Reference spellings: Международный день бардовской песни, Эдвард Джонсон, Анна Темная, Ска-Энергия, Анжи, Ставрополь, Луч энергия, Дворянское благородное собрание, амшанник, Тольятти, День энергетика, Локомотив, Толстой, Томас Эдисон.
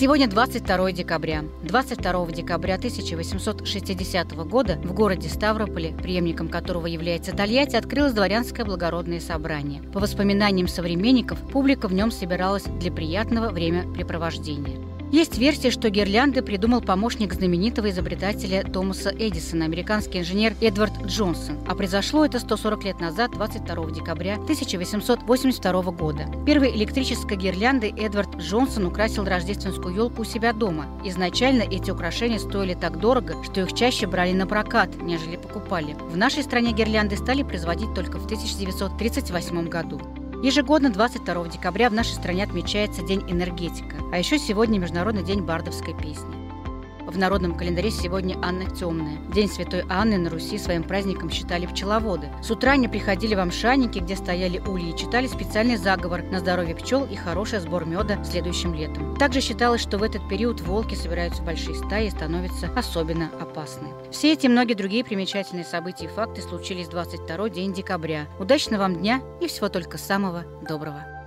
Сегодня 22 декабря. 22 декабря 1860 года в городе Ставрополе, преемником которого является Тольятти, открылось Дворянское благородное собрание. По воспоминаниям современников, публика в нем собиралась для приятного времяпрепровождения. Есть версия, что гирлянды придумал помощник знаменитого изобретателя Томаса Эдисона, американский инженер Эдвард Джонсон. А произошло это 140 лет назад, 22 декабря 1882 года. Первой электрической гирляндой Эдвард Джонсон украсил рождественскую елку у себя дома. Изначально эти украшения стоили так дорого, что их чаще брали на прокат, нежели покупали. В нашей стране гирлянды стали производить только в 1938 году. Ежегодно 22 декабря в нашей стране отмечается День энергетика, а еще сегодня Международный день бардовской песни. В народном календаре сегодня Анна Темная. День Святой Анны на Руси своим праздником считали пчеловоды. С утра они приходили в амшанники, где стояли ульи, и читали специальный заговор на здоровье пчел и хороший сбор меда следующим летом. Также считалось, что в этот период волки собираются в большие стаи и становятся особенно опасны. Все эти и многие другие примечательные события и факты случились 22 день декабря. Удачного вам дня и всего только самого доброго!